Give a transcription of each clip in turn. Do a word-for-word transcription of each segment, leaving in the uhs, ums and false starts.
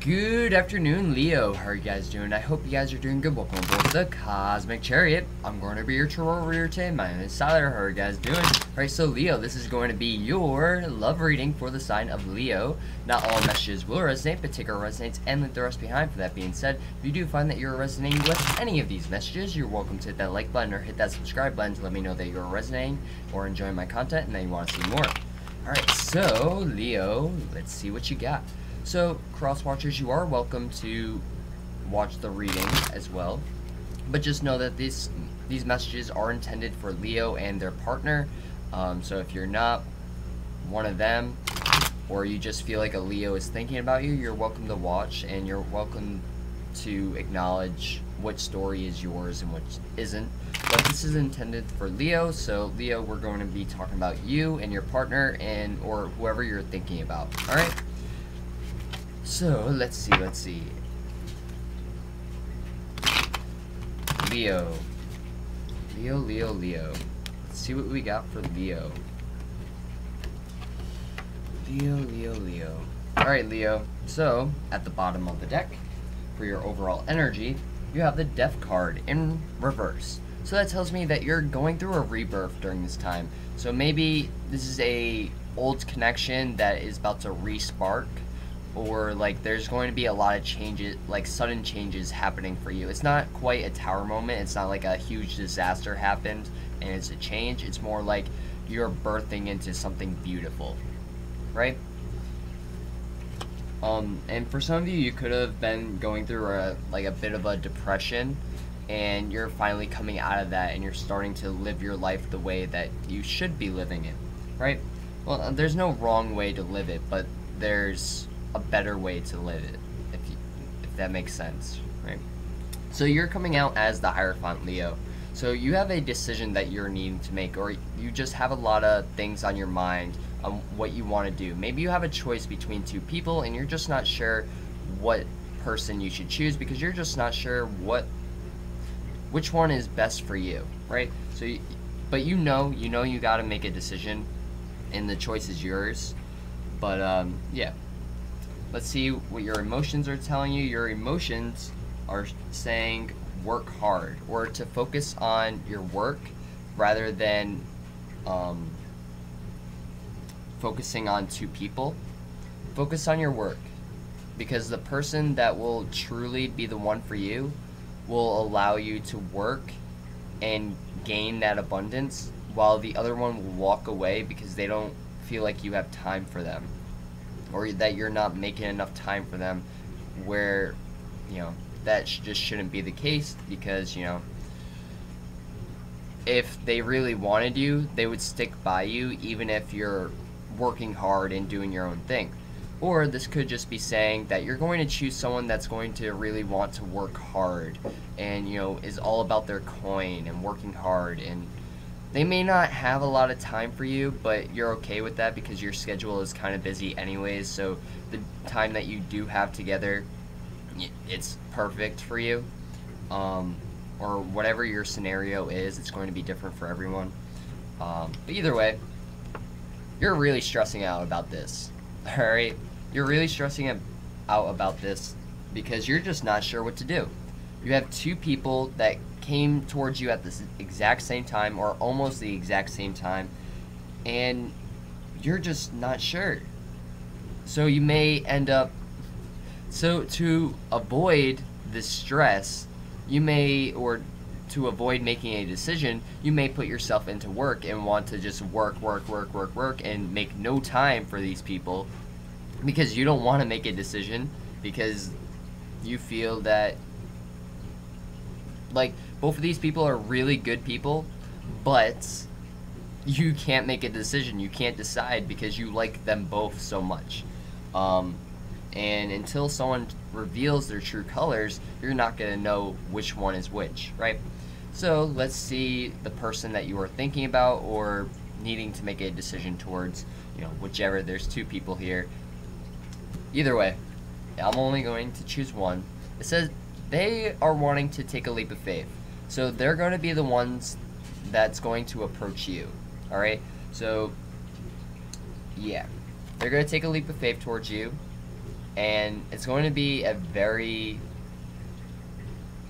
Good afternoon, Leo. How are you guys doing? I hope you guys are doing good. Welcome aboard The Cosmic Chariot. I'm going to be your tarot reader today. My name is Tyler. How are you guys doing? Alright, so Leo, this is going to be your love reading for the sign of Leo. Not all messages will resonate, but take our resonates and leave the rest behind. For that being said, if you do find that you're resonating with any of these messages, you're welcome to hit that like button or hit that subscribe button to let me know that you're resonating or enjoying my content and that you want to see more. Alright, so Leo, let's see what you got. So, cross-watchers, you are welcome to watch the reading as well, but just know that these these messages are intended for Leo and their partner. Um, so if you're not one of them, or you just feel like a Leo is thinking about you, you're welcome to watch, and you're welcome to acknowledge which story is yours and which isn't. But this is intended for Leo, so Leo, we're going to be talking about you and your partner and or whoever you're thinking about, all right? So, let's see, let's see. Leo. Leo, Leo, Leo. Let's see what we got for Leo. Leo, Leo, Leo. Alright, Leo. So, at the bottom of the deck, for your overall energy, you have the Death card in reverse. So that tells me that you're going through a rebirth during this time. So maybe this is a old connection that is about to re-spark, or like there's going to be a lot of changes, like sudden changes happening for you. It's not quite a tower moment. It's not like a huge disaster happened and it's a change. It's more like you're birthing into something beautiful, right? Um, and for some of you, you could have been going through a like a bit of a depression, and you're finally coming out of that and you're starting to live your life the way that you should be living it, right? Well, there's no wrong way to live it, but there's a better way to live it, if, you, if that makes sense, right? So you're coming out as the Hierophant, Leo. So you have a decision that you're needing to make, or you just have a lot of things on your mind on what you want to do. Maybe you have a choice between two people and you're just not sure what person you should choose because you're just not sure what which one is best for you, right? So, you, but you know, you know you got to make a decision and the choice is yours, but um, yeah. Let's see what your emotions are telling you. Your emotions are saying work hard, or to focus on your work rather than um, focusing on two people. Focus on your work, because the person that will truly be the one for you will allow you to work and gain that abundance, while the other one will walk away because they don't feel like you have time for them, or that you're not making enough time for them, where, you know, that sh just shouldn't be the case, because, you know, if they really wanted you, they would stick by you even if you're working hard and doing your own thing. Or this could just be saying that you're going to choose someone that's going to really want to work hard and, you know, is all about their coin and working hard, and they may not have a lot of time for you, but you're okay with that because your schedule is kind of busy anyways, so the time that you do have together, it's perfect for you. Um, or whatever your scenario is, it's going to be different for everyone. Um, but either way, you're really stressing out about this, alright? You're really stressing out about this because you're just not sure what to do. You have two people that came towards you at the exact same time, or almost the exact same time, and you're just not sure. So you may end up, so to avoid the stress, you may, or to avoid making a decision, you may put yourself into work and want to just work, work, work, work, work, and make no time for these people because you don't want to make a decision, because you feel that, like, both of these people are really good people, but you can't make a decision. You can't decide because you like them both so much. Um, and until someone reveals their true colors, you're not going to know which one is which, right? So let's see the person that you are thinking about or needing to make a decision towards, you know, whichever. There's two people here. Either way, I'm only going to choose one. It says they are wanting to take a leap of faith. So they're going to be the ones that's going to approach you, all right? So, yeah. They're going to take a leap of faith towards you, and it's going to be a very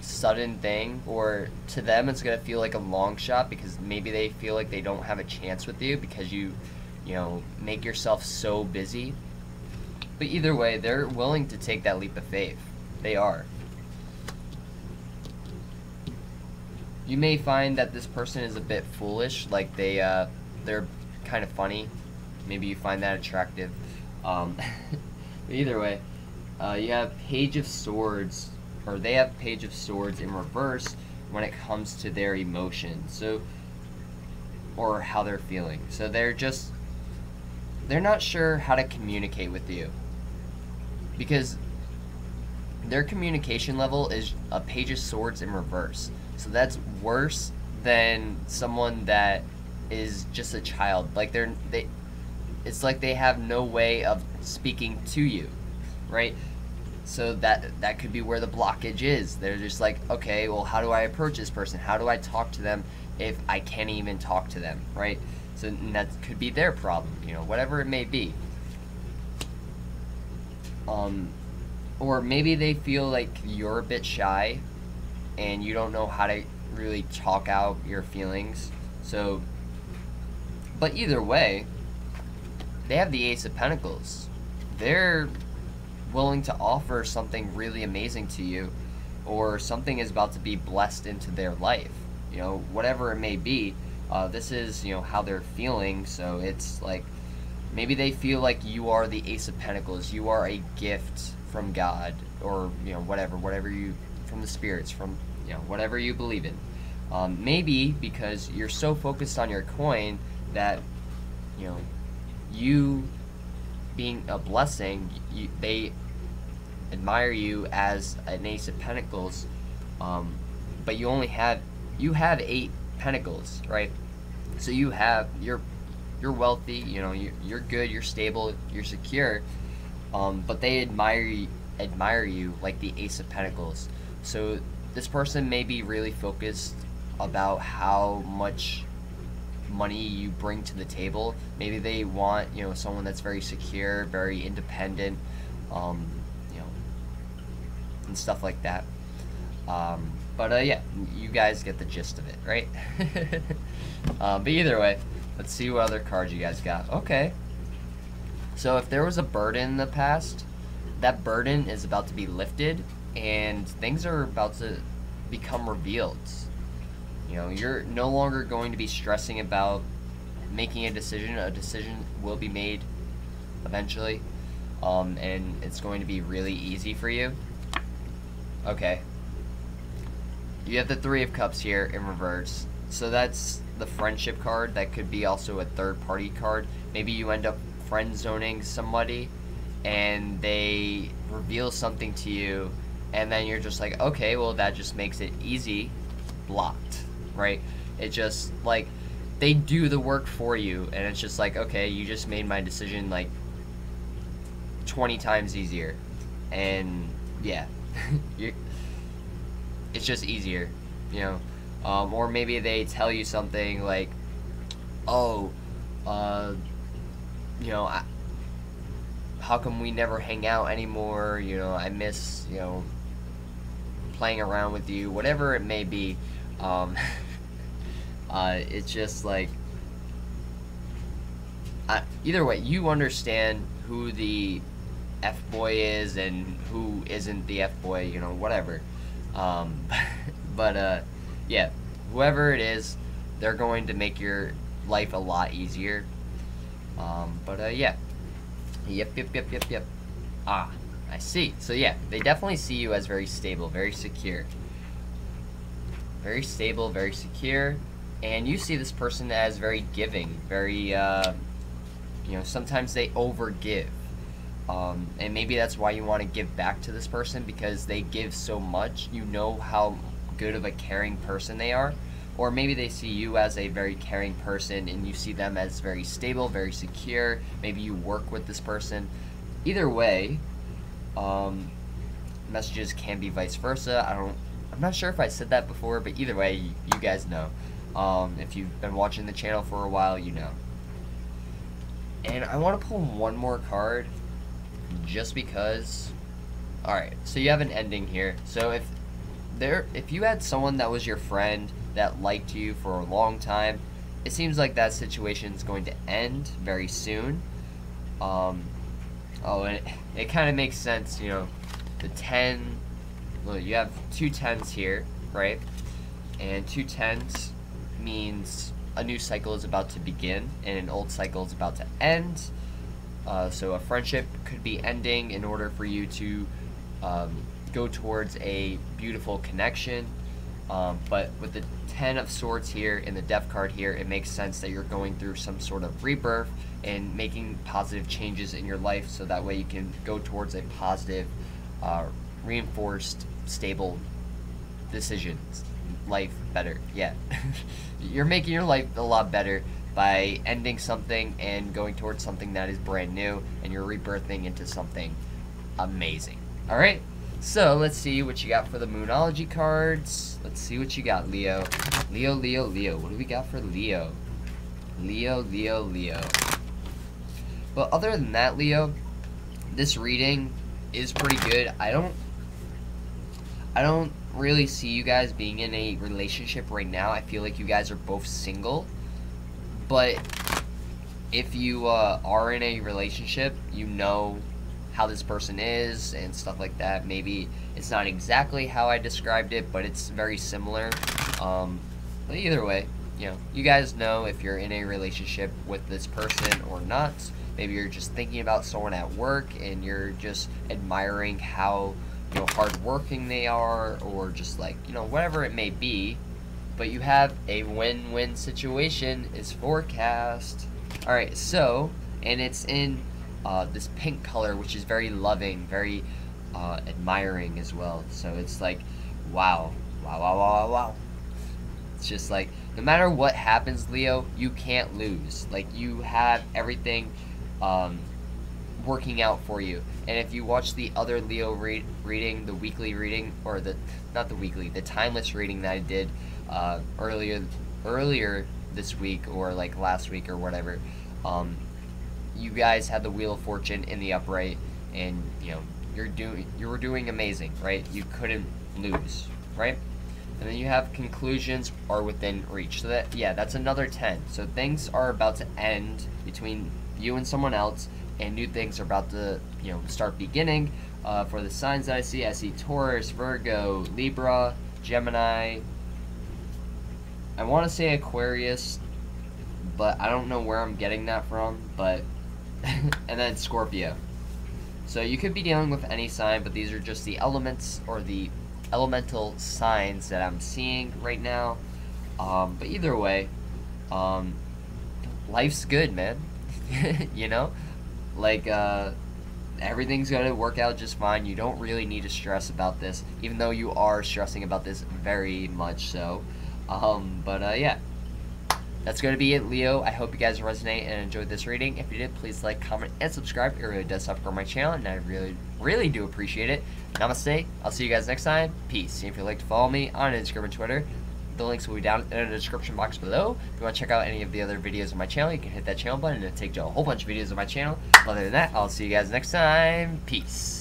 sudden thing, or to them it's going to feel like a long shot, because maybe they feel like they don't have a chance with you because you, you know, make yourself so busy. But either way, they're willing to take that leap of faith. They are. You may find that this person is a bit foolish, like they, uh, they're kind of funny. Maybe you find that attractive. Um, but either way, uh, you have Page of Swords, or they have Page of Swords in reverse when it comes to their emotions, so, or how they're feeling. So they're just, they're not sure how to communicate with you, because their communication level is a Page of Swords in reverse. So that's worse than someone that is just a child. Like they're, they, it's like they have no way of speaking to you, right? So that that could be where the blockage is. They're just like, okay, well, how do I approach this person? How do I talk to them if I can't even talk to them, right? So and that could be their problem, you know, whatever it may be. Um, or maybe they feel like you're a bit shy and you don't know how to really talk out your feelings. So, but either way, they have the Ace of Pentacles. They're willing to offer something really amazing to you, or something is about to be blessed into their life, you know, whatever it may be. Uh, this is, you know, how they're feeling. So it's like maybe they feel like you are the Ace of Pentacles, you are a gift from God, or, you know, whatever whatever you, from the spirits, from, you know, whatever you believe in. Um, maybe because you're so focused on your coin that, you know, you being a blessing, you, they admire you as an Ace of Pentacles, um, but you only have, you have eight pentacles, right? So you have, you're, you're wealthy, you know, you're, you're good, you're stable, you're secure, um, but they admire, admire you like the Ace of Pentacles. So this person may be really focused about how much money you bring to the table. Maybe they want, you know, someone that's very secure, very independent, um, you know, and stuff like that. Um, but uh, yeah, you guys get the gist of it, right? uh, but either way, let's see what other cards you guys got. Okay, so if there was a burden in the past, that burden is about to be lifted and things are about to become revealed. You know, you're no longer going to be stressing about making a decision. A decision will be made eventually, um, and it's going to be really easy for you. Okay. You have the Three of Cups here in reverse. So that's the friendship card. That could be also a third-party card. Maybe you end up friend-zoning somebody, and they reveal something to you, and then you're just like, okay, well, that just makes it easy. Blocked. Right? It just, like, they do the work for you, and it's just like, okay, you just made my decision, like, twenty times easier. And, yeah. You're, it's just easier, you know? Um, or maybe they tell you something like, oh, uh, you know, I, how come we never hang out anymore? You know, I miss, you know, playing around with you, whatever it may be. Um, uh, it's just like, I, either way, you understand who the F-boy is and who isn't the F-boy, you know, whatever. Um, but, uh, yeah, whoever it is, they're going to make your life a lot easier. Um, but, uh, yeah. Yep, yep, yep, yep, yep. Ah, I see. So, yeah, they definitely see you as very stable, very secure. Very stable, very secure, and you see this person as very giving, very, uh, you know, sometimes they overgive, um, and maybe that's why you want to give back to this person, because they give so much. You know how good of a caring person they are, or maybe they see you as a very caring person, and you see them as very stable, very secure. Maybe you work with this person. Either way, um, messages can be vice versa. I don't. I'm not sure if I said that before, but either way, you, you guys know. Um, if you've been watching the channel for a while, you know. And I want to pull one more card. just because. Alright, so you have an ending here. So if there, if you had someone that was your friend that liked you for a long time, it seems like that situation is going to end very soon. Um, oh, and it, it kind of makes sense, you know, the ten, well, you have two tens here, right? And two tens means a new cycle is about to begin and an old cycle is about to end. Uh, so a friendship could be ending in order for you to um, go towards a beautiful connection. Um, but with the ten of swords here and the death card here, it makes sense that you're going through some sort of rebirth and making positive changes in your life, so that way you can go towards a positive, uh, reinforced, stable decisions. Life better. Yeah. You're making your life a lot better by ending something and going towards something that is brand new, and you're rebirthing into something amazing. Alright, so let's see what you got for the Moonology cards. Let's see what you got, Leo. Leo, Leo, Leo. What do we got for Leo? Leo, Leo, Leo. But other than that, Leo, this reading is pretty good. I don't... I don't really see you guys being in a relationship right now. I feel like you guys are both single. But if you uh, are in a relationship, you know how this person is and stuff like that. Maybe it's not exactly how I described it, but it's very similar. Um, but either way, you know, you guys know if you're in a relationship with this person or not. Maybe you're just thinking about someone at work and you're just admiring how, you know, hardworking they are, or just like, you know, whatever it may be. But you have a win-win situation is forecast. Alright, so, and it's in uh, this pink color, which is very loving, very uh, admiring as well. So it's like, wow, wow, wow, wow, wow. It's just like, no matter what happens, Leo, you can't lose. Like, you have everything um, working out for you. And if you watch the other Leo re reading, the weekly reading, or the, not the weekly, the timeless reading that I did, Uh, earlier earlier this week, or like last week or whatever, um, you guys had the Wheel of Fortune in the upright, and you know, you're doing you were doing amazing, right? You couldn't lose, right? And then you have conclusions are within reach. So that, yeah, that's another ten. So things are about to end between you and someone else, and new things are about to, you know, start beginning. Uh, for the signs that I see, I see Taurus, Virgo, Libra, Gemini. I want to say Aquarius, but I don't know where I'm getting that from, but, and then Scorpio. So you could be dealing with any sign, but these are just the elements, or the elemental signs that I'm seeing right now. Um, but either way, um, life's good, man. You know, like, uh, everything's going to work out just fine. You don't really need to stress about this, even though you are stressing about this very much so. Um, but, uh, yeah, that's going to be it, Leo. I hope you guys resonate and enjoyed this reading. If you did, please like, comment, and subscribe. It really does help grow my channel, and I really, really do appreciate it. Namaste. I'll see you guys next time. Peace. And if you'd like to follow me on Instagram and Twitter, the links will be down in the description box below. If you want to check out any of the other videos on my channel, you can hit that channel button, and it'll take you a whole bunch of videos on my channel. Other than that, I'll see you guys next time. Peace.